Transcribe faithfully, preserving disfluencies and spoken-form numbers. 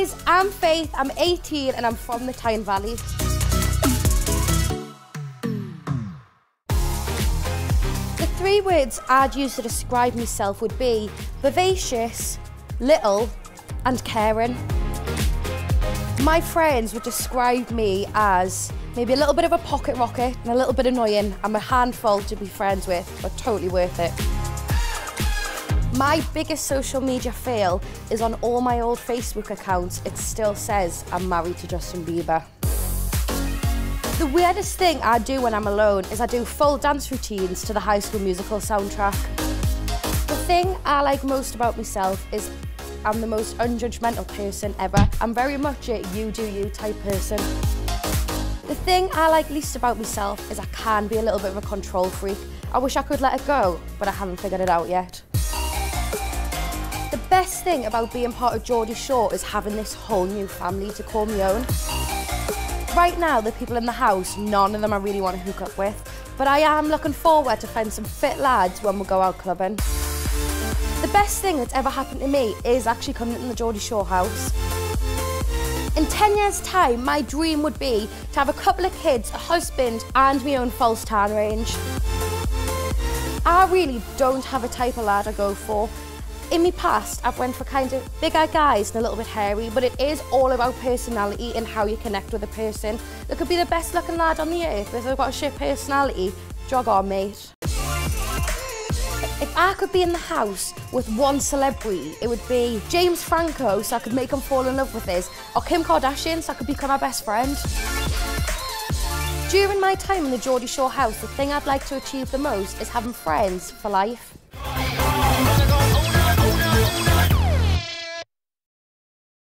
guys, I'm Faith, I'm eighteen and I'm from the Tyne Valley. The three words I'd use to describe myself would be vivacious, little and caring. My friends would describe me as maybe a little bit of a pocket rocket and a little bit annoying. I'm a handful to be friends with, but totally worth it. My biggest social media fail is on all my old Facebook accounts, it still says I'm married to Justin Bieber. The weirdest thing I do when I'm alone is I do full dance routines to the High School Musical soundtrack. The thing I like most about myself is I'm the most unjudgmental person ever. I'm very much a you do you type person. The thing I like least about myself is I can be a little bit of a control freak. I wish I could let it go, but I haven't figured it out yet. The best thing about being part of Geordie Shore is having this whole new family to call my own. Right now, the people in the house, none of them I really want to hook up with, but I am looking forward to finding some fit lads when we go out clubbing. The best thing that's ever happened to me is actually coming into the Geordie Shore house. In ten years' time, my dream would be to have a couple of kids, a husband, and my own false tan range. I really don't have a type of lad I go for. In my past, I've went for kind of bigger guys and a little bit hairy, but it is all about personality and how you connect with a person. There could be the best looking lad on the earth, but if they've got a shit personality, jog on, mate. If I could be in the house with one celebrity, it would be James Franco, so I could make him fall in love with his, or Kim Kardashian, so I could become her best friend. During my time in the Geordie Shore house, the thing I'd like to achieve the most is having friends for life.